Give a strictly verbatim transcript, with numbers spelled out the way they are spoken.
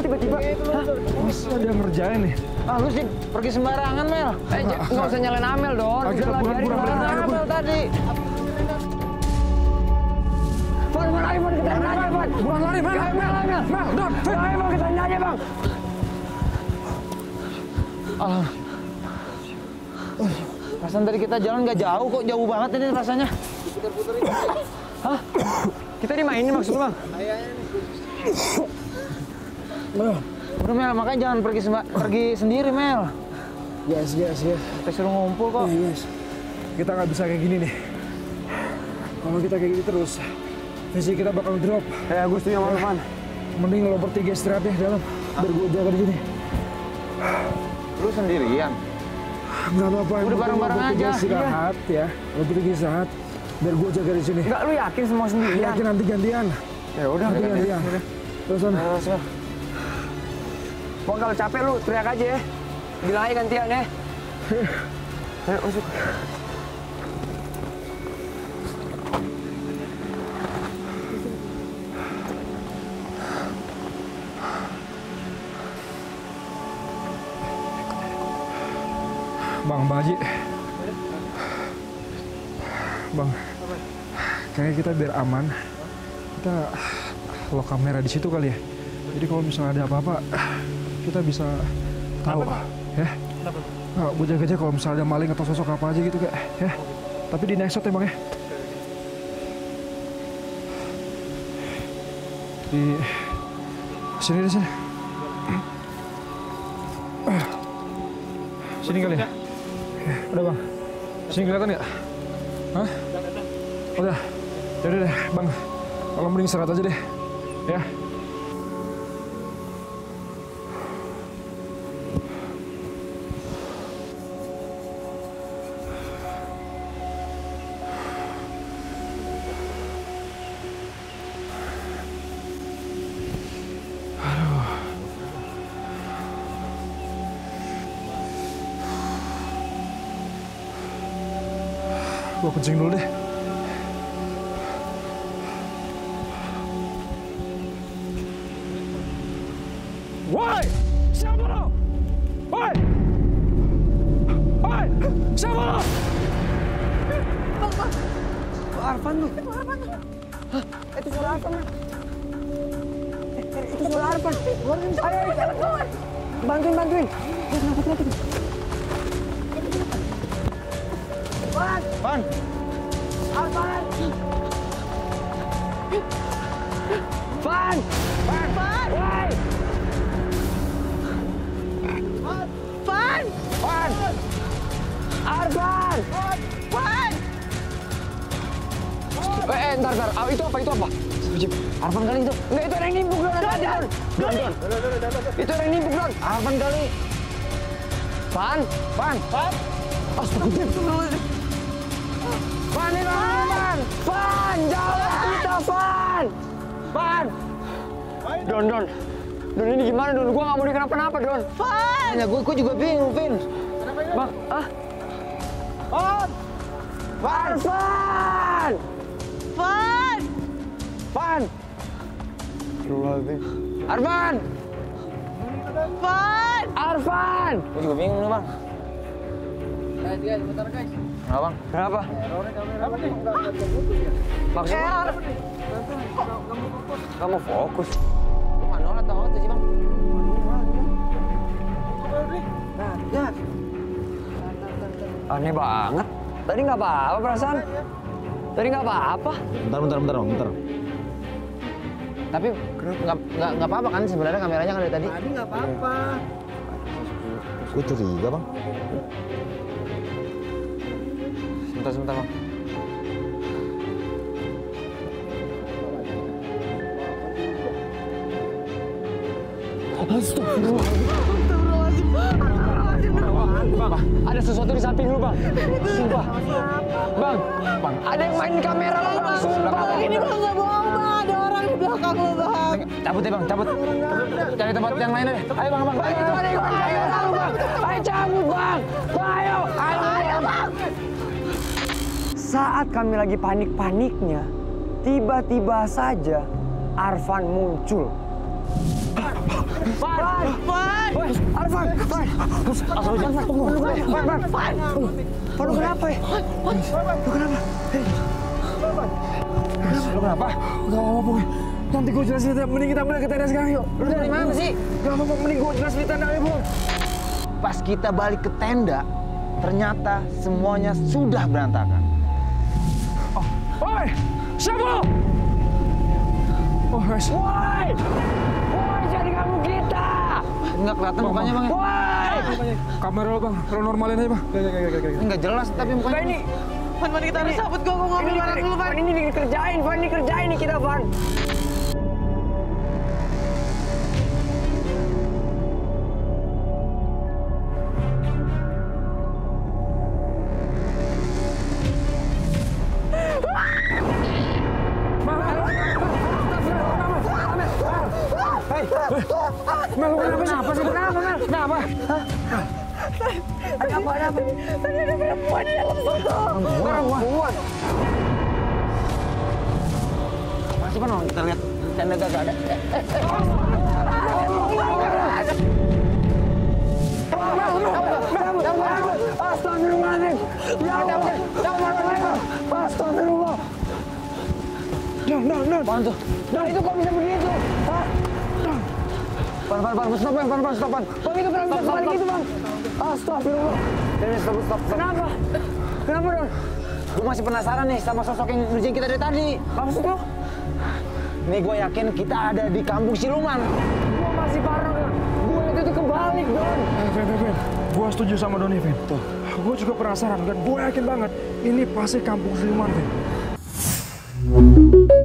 gue tiba-tiba, hah, ada ngerjain nih. Ah, lu sih pergi sembarangan, Mel. Eh, nggak usah nyalain Amel dong. Udah lah, biarin Amel tadi. Fan, Fan, ayo mau kita nanya, Fan. Buang lari, Mel, Mel, Mel, Mel, Don, Fan. Ayo mau kita nanya, Bang. Alah. Perasaan tadi kita jalan nggak jauh, kok jauh banget ini rasanya. Puter-puterin. Hah? Kita dimainin maksud Bang? Ayahnya nih. Udah Mel, makanya jangan pergi pergi sendiri, Mel. Yes, yes, yes. Kita suruh ngumpul kok. Yes, yes. Kita nggak bisa kayak gini nih. Kalau kita kayak gini terus, visi kita bakal drop. Eh, gue setuju sama Arfan. Mending lo bertiga istirahat ya dalam. Biar gue jaga di sini. Lu sendirian? Nggak apa-apa. Udah bareng-bareng aja. Istirahat ya. Lo bertiga istirahat. Biar gue jaga di sini. Enggak, lu yakin semua sendiri? Yakin nanti gantian. Ya udah, nanti gantian. Terus sana. Bang, kalau capek lu teriak aja ya. Bilang aja gantian ya. Ayo, masuk. Bang, Bang Haji. Bang, kayaknya kita biar aman, kita lock kamera di situ kali ya. Jadi kalau misalnya ada apa-apa, kita bisa tahu, ya. Nah, gue jaga aja kalau misalnya ada maling atau sosok apa aja gitu, Kak, ya. Tapi di next shot ya, Bang, ya. Di sini, di sini. Sini kali ya. Udah, Bang. Sini kelihatan nggak? Hah? Udah, jadi deh Bang, kalau mending istirahat aja deh, ya. Gue kencing dulu deh. Woi! Siapa lo? Woi! Woi! Siapa lo? Bang, Bang. Itu Arfan tuh. Itu Arfan tuh. Hah? Itu suara Arfan. Itu suara Arfan. Ayo, ayo. Bantuin, bantuin. Arfan! Arfan! Arfan! Arfan! Arfan! Woi! Arfan! Arfan! Arfan! Arfan! Eh, ntar, ntar. Itu apa, itu apa? Arfan kali itu. Enggak, itu yang nimbuk, Don. Don! Don, Don. Itu yang nimbuk, Don. Arfan kali. Pan! Pan! Pan! Astagfirullahaladzim. Pan, ini Pan! Pan, jauh kita, Pan! Pan! Don, Don. Don, ini gimana, Don? Gue nggak mau dikenapa-napa, Don. Pan! Ya, gue juga bingung, Vin. Kenapa ini? Bang, ah? Pan! Pan! Pan! Pan! Pan! Astagfirullahaladzim. Arfan! Pan! Arfan! Gue juga bingung nih, Bang. Guys, guys, bentar guys. Kenapa, Bang? Kenapa? Errornya kamera. Apa nih? Enggak enggak fokus ya. Maksudnya error. Enggak mau fokus. Enggak mau fokus. Lu manual atau auto sih, Bang? Manual ya. Nah, lihat. Aneh banget. Tadi enggak apa-apa perasaan. Tadi enggak apa-apa. Bentar, bentar, bentar, Bang, bentar. Tapi enggak enggak enggak apa-apa kan sebenarnya kameranya kan dari tadi? Tadi enggak apa-apa. Gue curiga, Bang. Sebentar, sebentar, Bang. Astagfirullahaladzim. Bang, ada sesuatu di samping lu, Bang. Sumpah. Bang, Bang, ada yang main kamera lu, Bang. Sumpah. Ini, Bang, nggak bohong, Bang. Ada orang di belakang lu, Bang. Cabut deh, Bang, cabut. Cari tempat yang lain deh. Ayo, Bang, Bang. Ayo, Bang. Ayo, Bang. Ayo, cabut, Bang. Ayo, ayo, Bang. Saat kami lagi panik-paniknya, tiba-tiba saja Arfan muncul. Arfan, Arfan, Arfan, tunggu, tunggu, Arfan, Arfan, Arfan, lu kenapa ya? Lu kenapa? Hei, lu kenapa? Gak apa-apa, nanti gue jelasin, mending kita balik ke tenda sekarang yuk. Lu dari mana sih? Gak apa-apa, mending gue jelasin di tenda ya, Bun. Pas kita balik ke tenda, ternyata semuanya sudah berantakan. Oh, oi, siapa? Oh, woi, woi, jadi kamu kita. Enggak kelihatan mukanya, Bang. Woi! Kamera lo, Bang. Lo normalin aja, Bang. Enggak jelas tapi mukanya. Ini. Man, man, kita harus sabut gua ngomong dulu, Bang. Ini dikerjain, Bang. Ini kerjain nih kita, Bang. Mel, kenapa sih? Kenapa, Mel? Kenapa? Hah? Ada apa, ada apa? Tadi ada perempuan di dalam foto. Perempuan? Masih kan orang kita lihat tenda gak ada. Mel, Mel, Mel, Mel. Astagfirullahaladzim. Ya Allah. Astagfirullah. Dang, dang, dang. Apaan tuh? Dang, itu kok bisa begitu? Hah? Pan, pan, pan, stop, pan, pan, stop, pan. Bang, itu kenapa bisa balik gitu, Bang? Astagfirullah. Ini stop, stop, stop. Kenapa? Kenapa, Don? Gue masih penasaran nih sama sosok yang ngerjain kita dari tadi. Maksud lo? Nih, gue yakin kita ada di kampung siluman. Gue masih parah, Don. Gue itu tuh kebalik, Don. Vin, Vin, Vin. Gue setuju sama Doni, Vin. Tuh. Gue juga penasaran, dan gue yakin banget ini pasti kampung siluman, Vin.